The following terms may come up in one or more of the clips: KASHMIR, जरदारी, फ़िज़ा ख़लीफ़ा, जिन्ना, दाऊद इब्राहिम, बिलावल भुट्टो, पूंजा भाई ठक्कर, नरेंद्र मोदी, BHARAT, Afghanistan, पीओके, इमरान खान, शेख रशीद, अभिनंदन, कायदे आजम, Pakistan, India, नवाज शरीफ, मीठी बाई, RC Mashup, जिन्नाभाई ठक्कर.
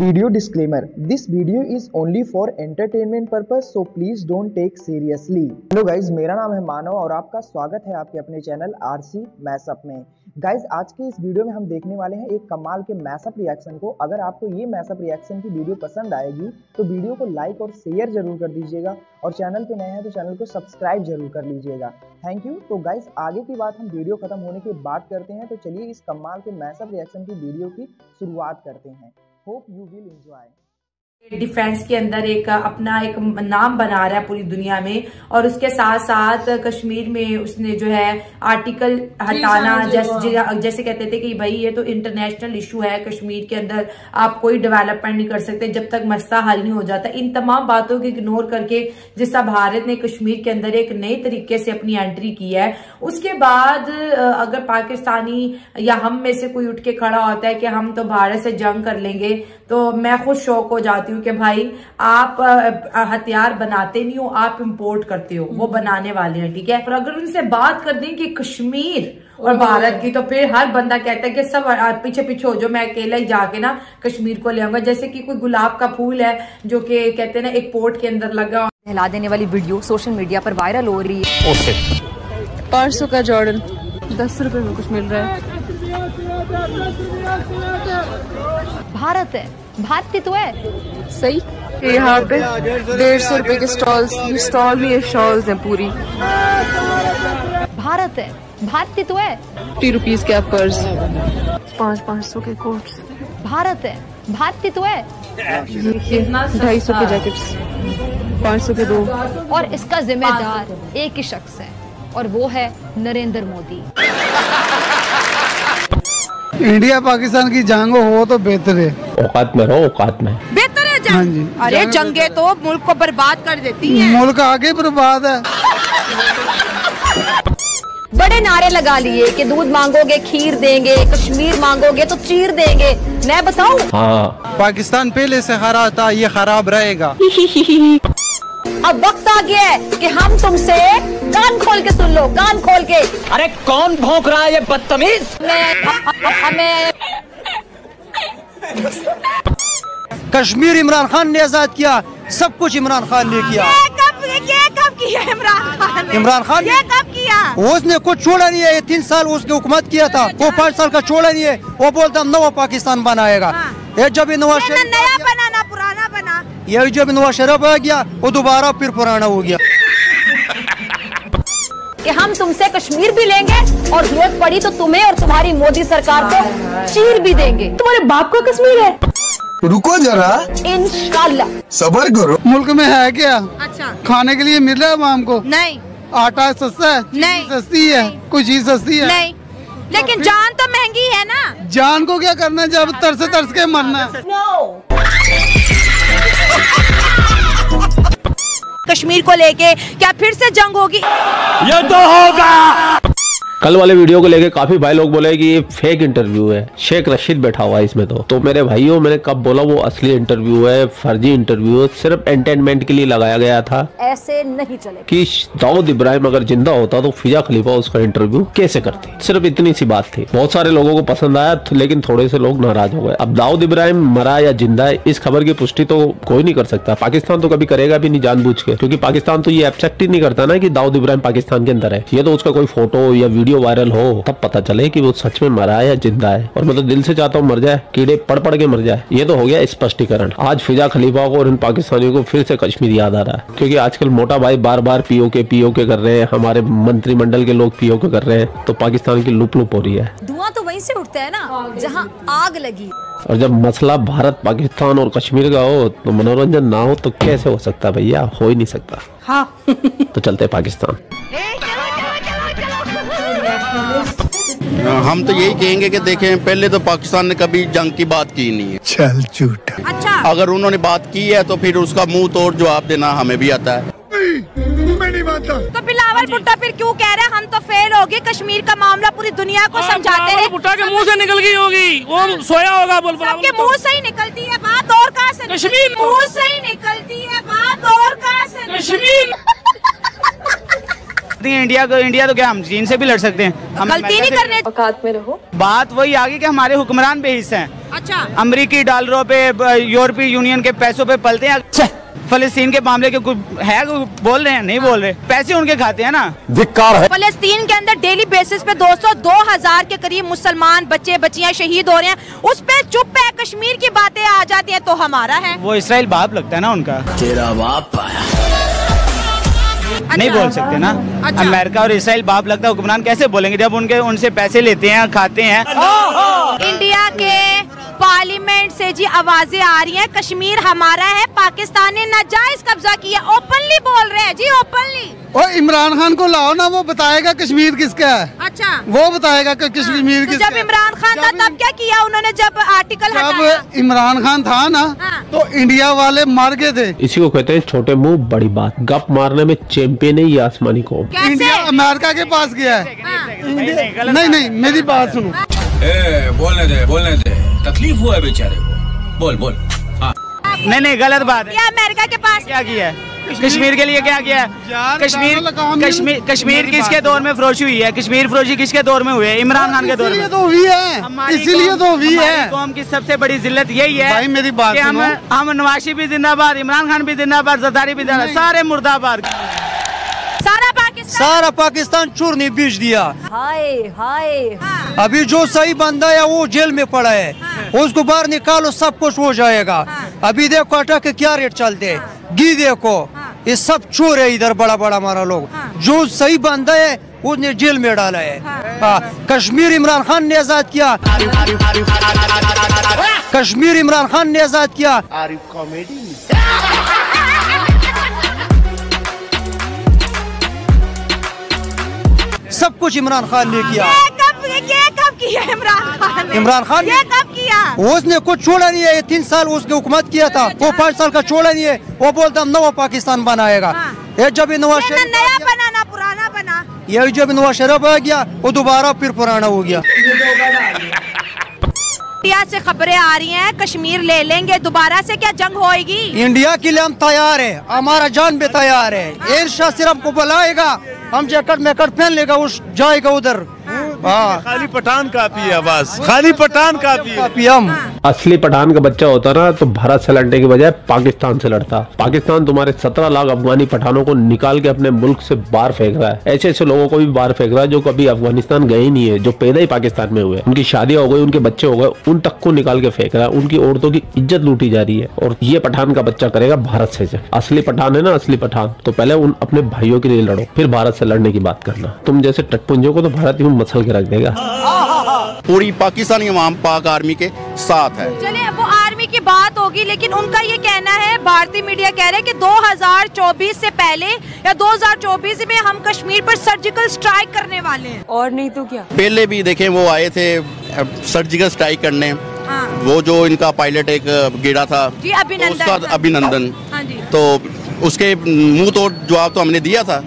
Video disclaimer, this video is only for entertainment purpose, so please don't take seriously। Hello guys, मेरा नाम है मानव और आपका स्वागत है आपके अपने चैनल RC Mashup में। गाइज, आज के इस वीडियो में हम देखने वाले हैं एक कमाल के मैशअप रिएक्शन को। अगर आपको ये मैशअप रिएक्शन की वीडियो पसंद आएगी तो वीडियो को लाइक और शेयर जरूर कर दीजिएगा, और चैनल पे नए हैं तो चैनल को सब्सक्राइब जरूर कर लीजिएगा। Thank you. तो गाइज, आगे की बात हम वीडियो खत्म होने के बाद करते हैं, तो चलिए इस कमाल के मैशअप रिएक्शन की वीडियो की शुरुआत करते हैं। Hope you will enjoy। Defence के अंदर एक अपना एक नाम बना रहा है पूरी दुनिया में, और उसके साथ साथ कश्मीर में उसने जो है आर्टिकल हटाना, जैसे कहते थे कि भाई ये तो इंटरनेशनल इशू है, कश्मीर के अंदर आप कोई डेवलपमेंट नहीं कर सकते जब तक मसला हल नहीं हो जाता। इन तमाम बातों को इग्नोर करके जिस तरह भारत ने कश्मीर के अंदर एक नए तरीके से अपनी एंट्री की है, उसके बाद अगर पाकिस्तानी या हम में से कोई उठ के खड़ा होता है कि हम तो भारत से जंग कर लेंगे, तो मैं खुद शौक हो जाती हूँ कि भाई आप हथियार बनाते नहीं हो, आप इंपोर्ट करते हो, वो बनाने वाले हैं, ठीक है। और अगर उनसे बात कर दें कि कश्मीर और भारत की, तो फिर हर बंदा कहता है कि सब पीछे पीछे हो जाओ, मैं अकेला ही जाके ना कश्मीर को ले आऊंगा। जैसे कि कोई गुलाब का फूल है जो कि कहते हैं ना एक पोर्ट के अंदर लगा। हिला देने वाली वीडियो सोशल मीडिया पर वायरल हो रही है। 500 का जॉर्डन 10 रुपए में कुछ मिल रहा है। भारत है, भारतीय तो है सही। यहाँ पे 150 रुपए के स्टॉल भी है, शॉल्स हैं पूरी। भारत है, भारतीय तो है। 50 रुपीज के पर्स, 500 के कोट्स। भारत है, भारतीय तो है। 250 के जैकेट्स, 500 के 2। और इसका जिम्मेदार एक ही शख्स है और वो है नरेंद्र मोदी। इंडिया पाकिस्तान की जंग हो तो बेहतर है, औकात में रहो, औकात में बेहतर है। हाँ जी, अरे जंगे तो मुल्क को बर्बाद कर देती है, मुल्क आगे बर्बाद है। बड़े नारे लगा लिए कि दूध मांगोगे खीर देंगे, कश्मीर मांगोगे तो चीर देंगे। मैं बताऊं, हाँ। पाकिस्तान पहले से खराब था, ये खराब रहेगा। अब वक्त आ गया है कि हम तुमसे कान खोल के सुन लो, कान खोल के। अरे कौन भौंक रहा है ये बदतमीज। हमें कश्मीर इमरान खान ने आजाद किया, सब कुछ इमरान खान ने किया। ये कब किया इमरान खान ने? इमरान खान ये कब किया? उसने कुछ छोड़ा नहीं है। 3 साल उसने हुकूमत किया था, वो 5 साल का छोड़ा नहीं है। वो बोलता हम नवा पाकिस्तान बनाएगा। ये जब नवाज शरीफ नया बनाना पुराना बना, ये जब नवाज शरीफ आ गया वो दोबारा फिर पुराना हो गया। कि हम तुमसे कश्मीर भी लेंगे और जरूरत पड़ी तो तुम्हें और तुम्हारी मोदी सरकार को चीर भी देंगे। तुम्हारे बाप का कश्मीर है। रुको जरा, इंशाल्लाह सब्र करो। मुल्क में है क्या अच्छा? खाने के लिए मिल रहा है आवाम को? नहीं। आटा सस्ता है? नहीं। सस्ती है, कुछ चीज सस्ती है? नहीं। लेकिन जान तो महंगी है ना। जान को क्या करना, जब तरस के मरना। कश्मीर को लेके क्या फिर से जंग होगी? ये तो होगा। कल वाले वीडियो को लेके काफी भाई लोग बोले कि ये फेक इंटरव्यू है, शेख रशीद बैठा हुआ है इसमें। तो मेरे भाइयों, मैंने कब बोला वो असली इंटरव्यू है, फर्जी इंटरव्यू है, सिर्फ एंटरटेनमेंट के लिए लगाया गया था। ऐसे नहीं चले कि दाऊद इब्राहिम अगर जिंदा होता तो फ़िज़ा ख़लीफ़ा उसका इंटरव्यू कैसे करती, सिर्फ इतनी सी बात थी। बहुत सारे लोगों को पसंद आया, लेकिन थोड़े से लोग नाराज हो गए। अब दाऊद इब्राहिम मरा या जिंदा है, इस खबर की पुष्टि तो कोई नहीं कर सकता। पाकिस्तान तो कभी करेगा भी नहीं जानबूझ के, क्योंकि पाकिस्तान तो ये एक्सेप्ट ही नहीं करता ना कि दाऊद इब्राहिम पाकिस्तान के अंदर है। ये तो उसका कोई फोटो या वीडियो वायरल हो तब पता चले कि वो सच में मरा है या जिंदा है। और मैं तो दिल से चाहता हूँ मर जाए, कीड़े पड़ पड़ के मर जाए। ये तो हो गया स्पष्टीकरण। आज फ़िज़ा ख़लीफ़ा को और इन पाकिस्तानियों को फिर से कश्मीर याद आ रहा है, क्योंकि आजकल मोटा भाई बार बार पीओके कर रहे हैं। हमारे मंत्रिमंडल के लोग पीओके कर रहे हैं, तो पाकिस्तान की लुप लुप हो रही है। धुआं तो वहीं से उठता है ना जहाँ आग लगी। और जब मसला भारत पाकिस्तान और कश्मीर का हो तो मनोरंजन ना हो तो कैसे हो सकता भैया, हो ही नहीं सकता। तो चलते पाकिस्तान। हम तो यही कहेंगे कि देखें, पहले तो पाकिस्तान ने कभी जंग की बात की नहीं है। चल झूठा। अच्छा, अगर उन्होंने बात की है तो फिर उसका मुंह तोड़ जवाब देना हमें भी आता है। मैं नहीं मानता। तो बिलावल भुट्टो फिर क्यों कह रहे हैं हम तो फेल हो गए, कश्मीर का मामला पूरी दुनिया को समझाते हैं। भुट्टो के मुंह से निकल गई होगी, वो सोया होगा। सबके मुंह से ही निकलती है बात, और कहाँ से? कश्मीर मुँह से ही निकलती है बात, और कहाँ से? कश्मीर सकती है इंडिया को, इंडिया तो क्या हम चीन से भी लड़ सकते हैं, गलती नहीं करने औकात में रहो। बात वही आ गई कि हमारे हुक्मरान पे हिस्सा है, अच्छा अमेरिकी डॉलरों पे यूरोपीय यूनियन के पैसों पे पलते हैं। अच्छा फलस्तीन के मामले के कुछ है बोल रहे हैं, नहीं बोल रहे, पैसे उनके खाते हैं ना, धिक्कार है। फलस्तीन के अंदर डेली बेसिस पे 200-2000 के करीब मुसलमान बच्चे बच्चियां शहीद हो रहे हैं, उस पे चुप है, कश्मीर की बातें आ जाती हैं तो हमारा है वो इसराइल बाप लगता है ना उनका, तेरा बाप अच्छा, नहीं बोल सकते ना अच्छा। अमेरिका और इसराइल बाप लगता है, हुक्मरान कैसे बोलेंगे जब उनके उनसे पैसे लेते हैं खाते हैं। इंडिया के पार्लियामेंट से जी आवाजें आ रही हैं कश्मीर हमारा है, पाकिस्तान ने नाजायज कब्जा किया, ओपनली बोल रहे हैं जी, ओपनली। और इमरान खान को लाओ ना, वो बताएगा कश्मीर किसका है, अच्छा वो बताएगा कि कश्मीर किसका। जब इमरान खान था तब क्या किया उन्होंने, जब आर्टिकल हटाया, जब इमरान खान था ना तो इंडिया वाले मार गए थे। इसी को कहते हैं छोटे मुँह बड़ी बात, गप मारने में चैंपियन है ये आसमानी को। इंडिया अमेरिका के पास गया है, नहीं नहीं मेरी बात सुनो, बोलने दे बोलने दे, तकलीफ हुआ है बेचारे को, बोल बोल हाँ। नहीं नहीं गलत बात है, अमेरिका के पास क्या किया है कश्मीर के लिए, क्या किया है कश्मीर किसके दौर में फरोशी हुई है, कश्मीर फरोशी किसके दौर में हुई है, इमरान खान के दौर में तो हुई है, इसीलिए तो हुई है। कौम की सबसे बड़ी जिल्लत यही है भाई, मेरी बात सुनो, हम नवाशी भी जिंदाबाद, इमरान खान भी जिंदाबाद, जरदारी भी जिंदाबाद, सारे मुर्दाबाद, सारा पाकिस्तान चूरने बेच दिया। हाय हाय अभी जो सही बंदा है वो जेल में पड़ा है, उसको बाहर निकालो सब कुछ हो जाएगा। अभी देखो आटा के क्या रेट चलते हैं, घी देखो, ये सब चोर है इधर बड़ा बड़ा हमारा लोग। जो सही बंदा है उसने जेल में डाला है। कश्मीर इमरान खान ने आजाद किया, कश्मीर इमरान खान ने आजाद किया। सब कुछ इमरान खान ने किया। ये कब किया इमरान खान ये कब किया? उसने कुछ छोड़ा नहीं है, 3 साल उसने हुकूमत किया था, वो 5 साल का छोड़ा नहीं है। वो बोलता हम नवा पाकिस्तान बनाएगा, ये जब नवाज शरीफ नया बना ना पुराना बना, ये जब नवाज शरीफ आ गया वो दोबारा फिर पुराना हो गया। इंडिया से खबरें आ रही हैं कश्मीर ले लेंगे, दोबारा से क्या जंग होएगी? इंडिया के लिए हम तैयार है, हमारा जान भी तैयार है। एयर शाह सिर्फ को बुलाएगा, हम जैकेट मैकेट पहन लेगा, उस जाएगा उधर। हाँ खाली पठान काफी है, आवाज खाली पठान काफी। हम असली पठान का बच्चा होता ना तो भारत से लड़ने के बजाय पाकिस्तान से लड़ता। पाकिस्तान तुम्हारे 17 लाख अफगानी पठानों को निकाल के अपने मुल्क से बाहर फेंक रहा है, ऐसे ऐसे लोगों को भी बाहर फेंक रहा है जो कभी अफगानिस्तान गए ही नहीं है, जो पैदा ही पाकिस्तान में हुए, उनकी शादियां हो गई, उनके बच्चे हो गए, उन तक को निकाल के फेंक रहा है, उनकी औरतों की इज्जत लूटी जा रही है। और ये पठान का बच्चा करेगा भारत से। असली पठान है ना, असली पठान तो पहले उन अपने भाइयों के लिए लड़ो, फिर भारत से लड़ने की बात करना। तुम जैसे टटपुंजों को तो भारत ही मसल के रख देगा। पूरी पाकिस्तानी अवाम पाक आर्मी के साथ है। चले वो आर्मी की बात होगी, लेकिन उनका ये कहना है, भारतीय मीडिया कह रहे हैं कि 2024 से पहले या 2024 में हम कश्मीर पर सर्जिकल स्ट्राइक करने वाले हैं। और नहीं तो क्या, पहले भी देखें वो आए थे सर्जिकल स्ट्राइक करने, वो जो इनका पायलट एक गिरा था जी अभिनंदन, तो उसके मुँह तोड़ जवाब तो हमने दिया था।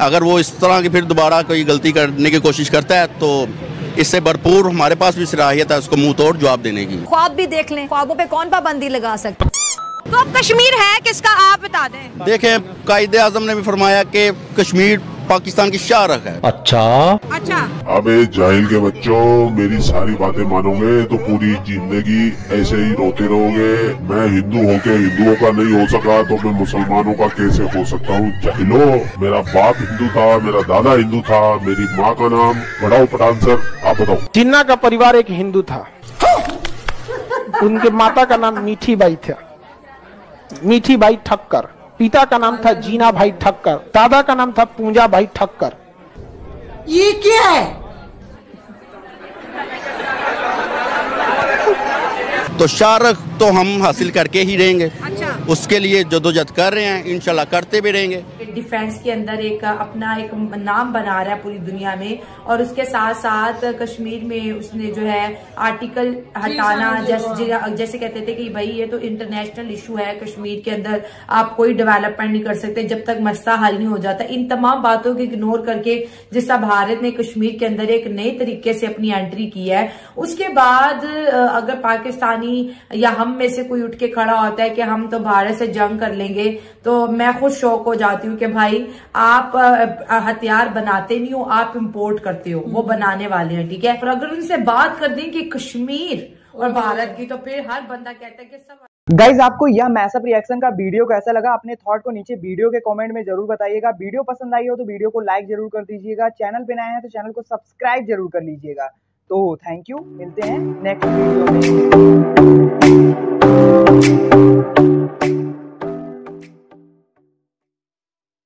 अगर वो इस तरह की फिर दोबारा कोई गलती करने की कोशिश करता है तो इससे भरपूर हमारे पास भी सलाहियत है उसको मुंह तोड़ जवाब देने की। ख्वाब भी देख लें, ख्वाबों पे कौन पाबंदी लगा सकता। तो अब कश्मीर है किसका आप बता दें। देखें कायदे आजम ने भी फरमाया कि कश्मीर पाकिस्तान की शारख है। अच्छा अबे जाहिल के बच्चों, मेरी सारी बातें मानोगे तो पूरी जिंदगी ऐसे ही रोते रहोगे। मैं हिंदू होके हिंदुओं का नहीं हो सका तो मैं मुसलमानों का कैसे हो सकता हूँ जाहिलो। मेरा बाप हिंदू था, मेरा दादा हिंदू था, मेरी माँ का नाम बड़ाऊ पठान सर। आप बताओ, जिन्ना का परिवार एक हिंदू था, उनके माता का नाम मीठी बाई था, मीठी बाई ठक्कर। पिता का नाम था जिन्नाभाई ठक्कर, दादा का नाम था पूंजा भाई ठक्कर। ये क्या है? तो शारख तो हम हासिल करके ही रहेंगे। अच्छा। उसके लिए जदोजहद कर रहे हैं, इंशाल्लाह करते भी रहेंगे। डिफेंस के अंदर एक अपना एक नाम बना रहा है पूरी दुनिया में, और उसके साथ साथ कश्मीर में उसने जो है आर्टिकल हटाना, जैसे कहते थे कि भाई ये तो इंटरनेशनल इशू है, कश्मीर के अंदर आप कोई डेवलपमेंट नहीं कर सकते जब तक मसला हल नहीं हो जाता। इन तमाम बातों को इग्नोर करके जिस तरह भारत ने कश्मीर के अंदर एक नए तरीके से अपनी एंट्री की है, उसके बाद अगर पाकिस्तानी या हम में से कोई उठ के खड़ा होता है कि हम तो भारत से जंग कर लेंगे, तो मैं खुद शौक हो जाती हूँ कि भाई आप हथियार बनाते नहीं हो, आप इम्पोर्ट करते हो, वो बनाने वाले हैं, ठीक है। और अगर उनसे बात कर दें कि कश्मीर और भारत की, तो फिर हर बंदा कहता है कि सब। गाइज आपको यह मैशअप रिएक्शन का वीडियो कैसा लगा, अपने थॉट को नीचे वीडियो के कमेंट में जरूर बताइएगा। वीडियो पसंद आई हो तो वीडियो को लाइक जरूर कर दीजिएगा, चैनल पे नए हैं तो चैनल को सब्सक्राइब जरूर कर लीजिएगा। तो थैंक यू, मिलते हैं नेक्स्ट वीडियो में।